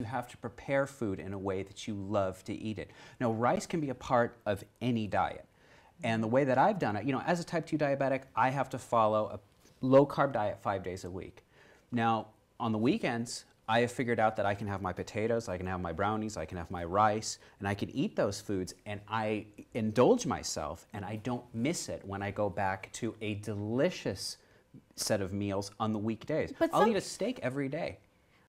You have to prepare food in a way that you love to eat it. Now, rice can be a part of any diet. And the way that I've done it, you know, as a type 2 diabetic, I have to follow a low-carb diet 5 days a week. Now, on the weekends, I have figured out that I can have my potatoes, I can have my brownies, I can have my rice, and I can eat those foods, and I indulge myself, and I don't miss it when I go back to a delicious set of meals on the weekdays. But I'll eat a steak every day.